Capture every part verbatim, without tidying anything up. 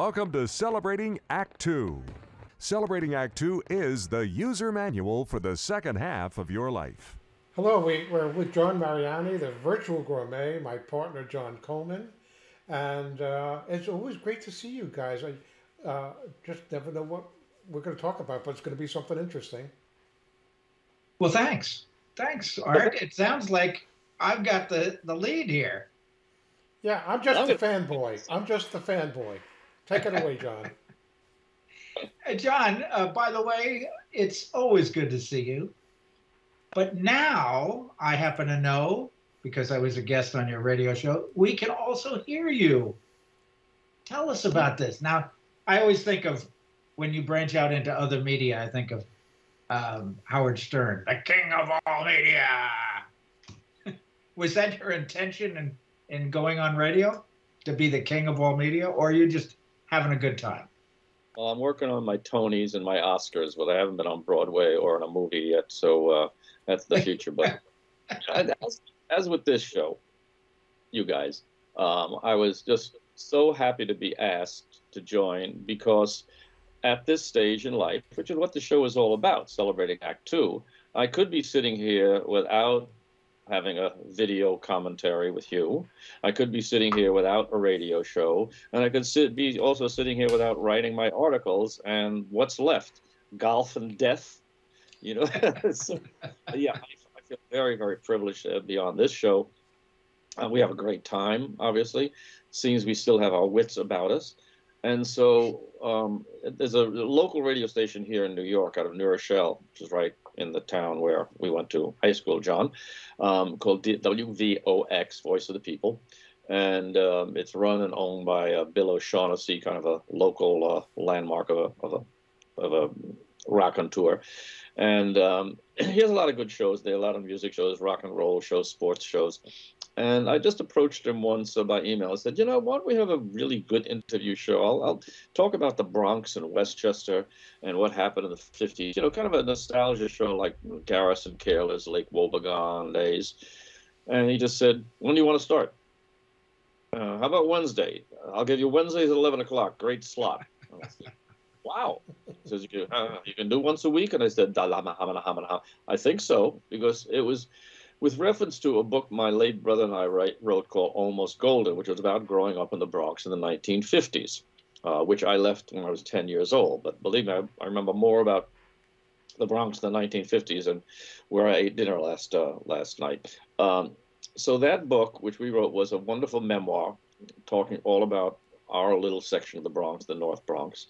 Welcome to Celebrating Act two. Celebrating Act two is the user manual for the second half of your life. Hello, we, we're with John Mariani, the Virtual Gourmet, my partner John Coleman, and uh, it's always great to see you guys. I uh, just never know what we're going to talk about, but it's going to be something interesting. Well, thanks. Thanks, Art. It sounds like I've got the, the lead here. Yeah, I'm just I'm the fanboy. I'm just the fanboy. Take it away, John. John, uh, by the way, it's always good to see you. But now I happen to know, because I was a guest on your radio show, we can also hear you. Tell us about this. Now, I always think of, when you branch out into other media, I think of um, Howard Stern, the king of all media. Was that your intention in, in going on radio, to be the king of all media, or are you just having a good time? Well, I'm working on my Tonys and my Oscars, but I haven't been on Broadway or in a movie yet, so uh, that's the future. But as, as with this show, you guys, um, I was just so happy to be asked to join, because at this stage in life, which is what the show is all about, Celebrating Act two, I could be sitting here without having a video commentary with you. I could be sitting here without a radio show, and I could sit, be also sitting here without writing my articles, and what's left? Golf and death, you know? So, yeah, I, I feel very, very privileged to be on this show. Uh, we have a great time, obviously. Seems we still have our wits about us. And so um, there's a local radio station here in New York out of New Rochelle, which is right in the town where we went to high school, John, um, called W V O X, Voice of the People. And um, it's run and owned by uh, Bill O'Shaughnessy, kind of a local uh, landmark of a, of a, of a raconteur. And um, he has a lot of good shows there, a lot of music shows, rock and roll shows, sports shows. And I just approached him once uh, by email. I said, you know, why don't we have a really good interview show? I'll, I'll talk about the Bronx and Westchester and what happened in the fifties. You know, kind of a nostalgia show like Garrison Keillor's Lake Wobegon days. And he just said, when do you want to start? Uh, how about Wednesday? I'll give you Wednesdays at eleven o'clock. Great slot. I said, wow. He says, you can, uh, you can do once a week? And I said, I think so, because it was with reference to a book my late brother and I write, wrote called Almost Golden, which was about growing up in the Bronx in the nineteen fifties, uh, which I left when I was ten years old. But believe me, I, I remember more about the Bronx in the nineteen fifties and where I ate dinner last, uh, last night. Um, so that book, which we wrote, was a wonderful memoir talking all about our little section of the Bronx, the North Bronx.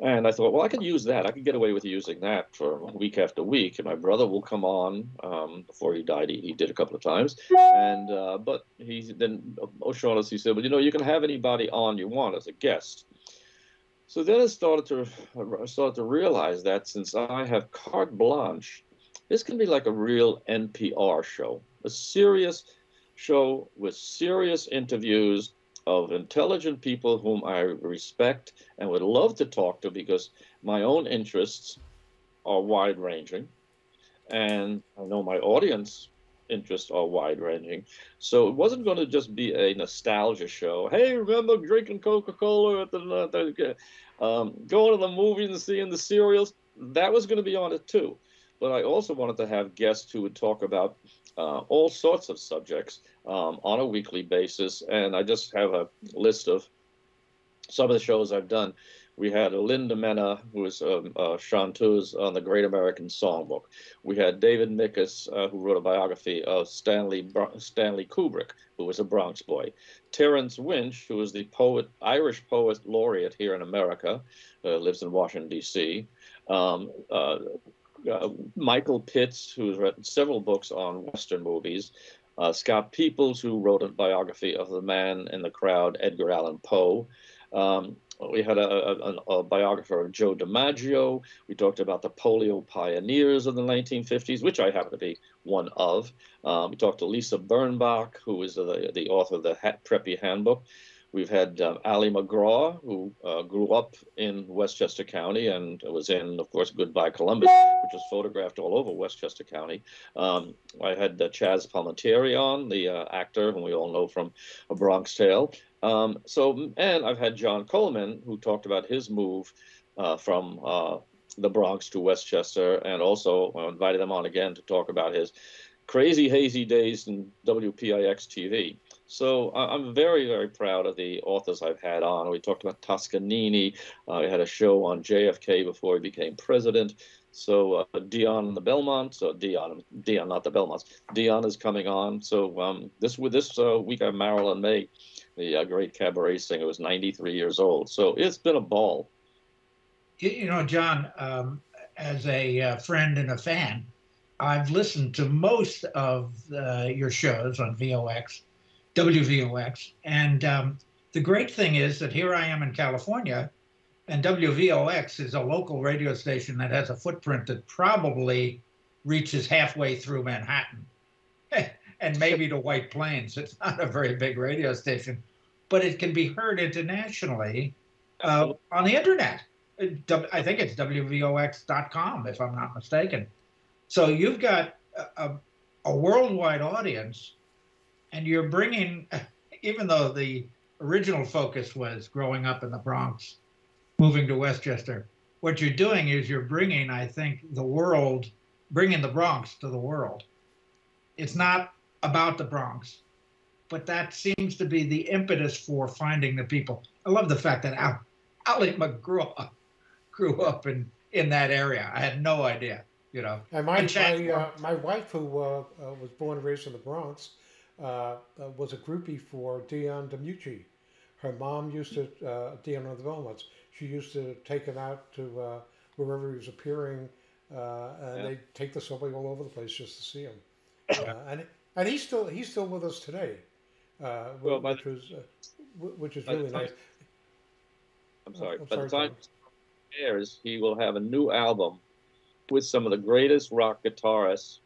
And I thought, well, I could use that. I could get away with using that for week after week. And my brother will come on. Um, before he died, he, he did a couple of times. And uh, but he then O'Shaughnessy said, well, you know, you can have anybody on you want as a guest. So then I started to I started to realize that since I have carte blanche, this can be like a real N P R show, a serious show with serious interviews of intelligent people whom I respect and would love to talk to, because my own interests are wide-ranging, and I know my audience interests are wide-ranging. So it wasn't going to just be a nostalgia show. Hey, remember drinking Coca-Cola at the um, going to the movies and seeing the serials? That was going to be on it too. But I also wanted to have guests who would talk about Uh, all sorts of subjects um, on a weekly basis. And I just have a list of some of the shows I've done. We had Linda Menna, who was um, uh, chanteuse on the Great American Songbook. We had David Mikus, uh, who wrote a biography of Stanley, Bro Stanley Kubrick, who was a Bronx boy. Terence Winch, who was the poet, Irish poet laureate here in America, uh, lives in Washington, D C Um, uh, Uh, Michael Pitts, who has written several books on Western movies, uh, Scott Peoples, who wrote a biography of the man in the crowd, Edgar Allan Poe. Um, we had a, a, a biographer of Joe DiMaggio. We talked about the polio pioneers of the nineteen fifties, which I happen to be one of. Um, we talked to Lisa Bernbach, who is the, the author of the Hat Preppy Handbook. We've had um, Ali McGraw, who uh, grew up in Westchester County and was in, of course, Goodbye Columbus, which was photographed all over Westchester County. Um, I had uh, Chaz Palminteri on, the uh, actor whom we all know from A Bronx Tale. Um, so, and I've had John Coleman, who talked about his move uh, from uh, the Bronx to Westchester, and also I invited them on again to talk about his crazy, hazy days in W P I X T V. So I'm very, very proud of the authors I've had on. We talked about Toscanini. I uh, had a show on J F K before he became president. So uh, Dion and the Belmonts, or Dion, Dion, not the Belmonts. Dion is coming on. So um, this this uh, week I have Marilyn May, the uh, great cabaret singer, who's ninety-three years old. So it's been a ball. You know, John, um, as a uh, friend and a fan, I've listened to most of uh, your shows on V O X. W V O X, and um, the great thing is that here I am in California, and W V O X is a local radio station that has a footprint that probably reaches halfway through Manhattan, and maybe to White Plains. It's not a very big radio station, but it can be heard internationally uh, on the internet. I think it's W V O X dot com, if I'm not mistaken. So you've got a, a worldwide audience. And you're bringing, even though the original focus was growing up in the Bronx, moving to Westchester, what you're doing is you're bringing, I think, the world, bringing the Bronx to the world. It's not about the Bronx, but that seems to be the impetus for finding the people. I love the fact that Al Ali McGraw grew up in, in that area. I had no idea, you know. And my, and my, uh, my wife, who uh, uh, was born and raised in the Bronx, Uh, uh, was a groupie for Dion DiMucci. Her mom used to, uh, Dion and the Belmonts, she used to take him out to uh, wherever he was appearing, uh, and yeah. they'd take the subway all over the place just to see him. Uh, and and he's still he's still with us today, uh, well, which was uh, which is really nice. I'm sorry. I'm by sorry, the time he airs, he will have a new album with some of the greatest rock guitarists.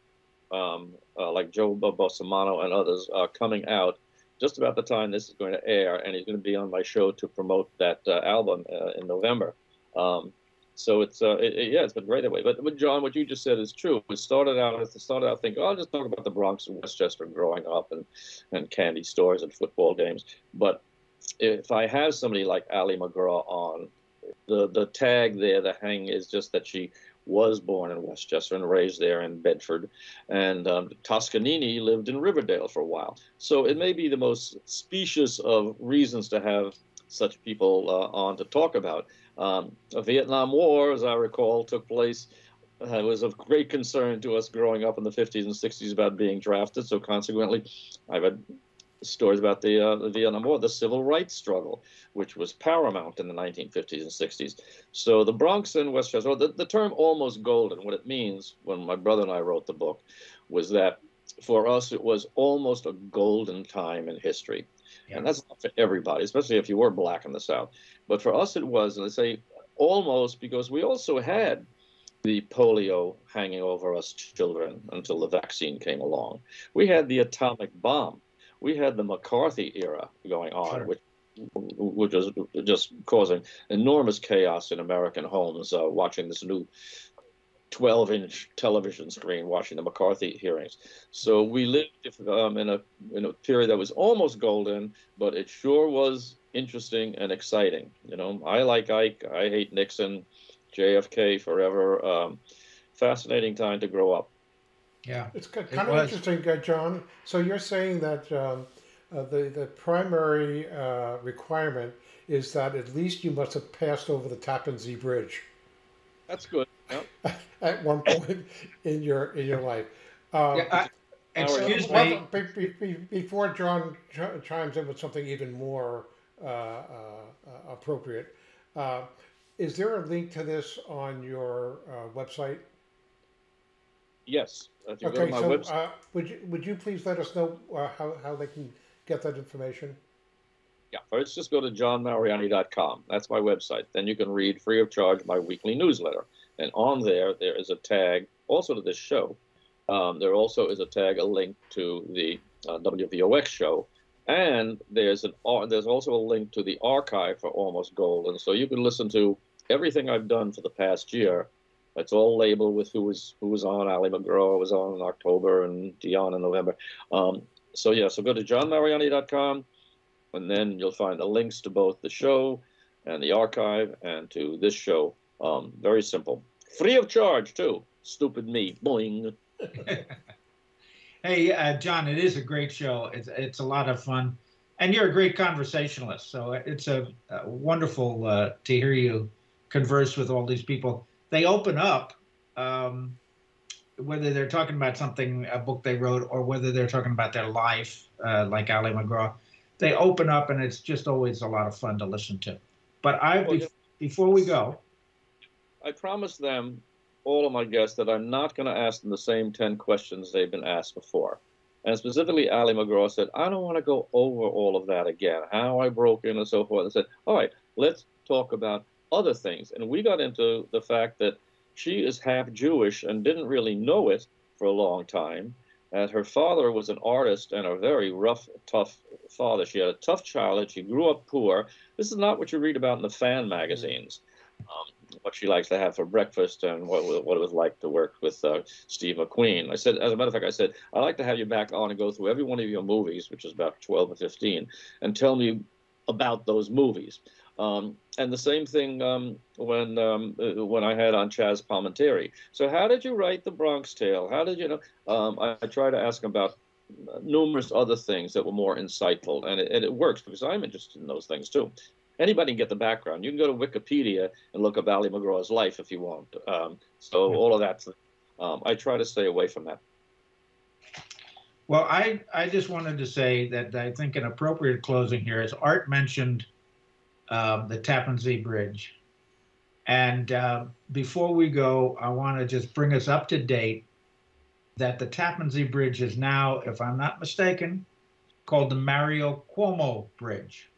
Um, uh, like Joe Balsamano and others are uh, coming out just about the time this is going to air, and he's going to be on my show to promote that uh, album uh, in November. Um, so it's uh, it, it, yeah, it's been great that way. But, but John, what you just said is true. We started out as started out thinking, oh, I'll just talk about the Bronx and Westchester growing up, and and candy stores and football games. But if I have somebody like Ali McGraw on, the the tag there, the hang is just that she was born in Westchester and raised there in Bedford, and um, Toscanini lived in Riverdale for a while. So it may be the most specious of reasons to have such people uh, on to talk about. Um, the Vietnam War, as I recall, took place. Uh, it was of great concern to us growing up in the fifties and sixties about being drafted. So consequently, I've had stories about the, uh, the Vietnam War, the civil rights struggle, which was paramount in the nineteen fifties and sixties. So the Bronx and Westchester, the, the term almost golden, what it means when my brother and I wrote the book, was that for us it was almost a golden time in history. Yeah. And that's not for everybody, especially if you were black in the South. But for us it was, and I say almost because we also had the polio hanging over us children until the vaccine came along. We had the atomic bomb. We had the McCarthy era going on, sure. which which was just causing enormous chaos in American homes, uh, watching this new twelve-inch television screen, watching the McCarthy hearings. So we lived um, in, a, in a period that was almost golden, but it sure was interesting and exciting. You know, I like Ike, I hate Nixon, J F K forever. Um, fascinating time to grow up. Yeah, it's kind it of was. interesting, uh, John. So you're saying that um, uh, the the primary uh, requirement is that at least you must have passed over the Tappan Zee Bridge. That's good. Yep. At one point in your in your life. Um, yeah, I, excuse so, me. Well, be, be, before John ch chimes in with something even more uh, uh, appropriate, uh, is there a link to this on your uh, website? Yes. If you okay, go to my so website, uh, would you would you please let us know uh, how how they can get that information? Yeah, first just go to John Mariani dot com. That's my website. Then you can read free of charge my weekly newsletter, and on there there is a tag also to this show. Um, there also is a tag, a link to the uh, W V O X show, and there's an uh, there's also a link to the archive for Almost Golden, so you can listen to everything I've done for the past year. It's all labeled with who was who was on. Ali McGraw was on in October and Dion in November. Um, so yeah, so go to John Mariani dot com, and then you'll find the links to both the show and the archive and to this show. Um, very simple. Free of charge, too. Stupid me. Boing. Hey, uh, John, it is a great show. It's, it's a lot of fun. And you're a great conversationalist, so it's a, a wonderful uh, to hear you converse with all these people. They open up, um, whether they're talking about something, a book they wrote, or whether they're talking about their life, uh, like Ali McGraw. They open up, and it's just always a lot of fun to listen to. But I, well, be before we go... I promised them, all of my guests, that I'm not going to ask them the same ten questions they've been asked before. And specifically, Ali McGraw said, I don't want to go over all of that again, how I broke in and so forth. And said, all right, let's talk about other things. And we got into the fact that she is half Jewish and didn't really know it for a long time. And her father was an artist and a very rough, tough father. She had a tough childhood. She grew up poor. This is not what you read about in the fan magazines. Um, what she likes to have for breakfast and what, what it was like to work with uh, Steve McQueen. I said, as a matter of fact, I said, I'd like to have you back on and go through every one of your movies, which is about twelve or fifteen, and tell me about those movies. Um, and the same thing um, when um, when I had on Chaz Palminteri. So how did you write The Bronx Tale? How did you know? Um, I, I try to ask him about numerous other things that were more insightful, and it, and it works because I'm interested in those things too. Anybody can get the background. You can go to Wikipedia and look up Ali McGraw's life if you want. Um, so all of that, um, I try to stay away from that. Well, I, I just wanted to say that I think an appropriate closing here is Art mentioned uh, the Tappan Zee Bridge. And uh, before we go, I want to just bring us up to date that the Tappan Zee Bridge is now, if I'm not mistaken, called the Mario Cuomo Bridge.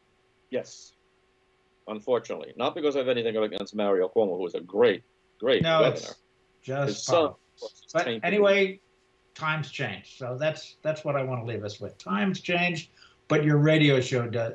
Yes. Unfortunately, not because I have anything against Mario Cuomo, who is a great, great no, webinar. It's just son, but anyway, times change. So that's that's what I want to leave us with. Times change, but your radio show does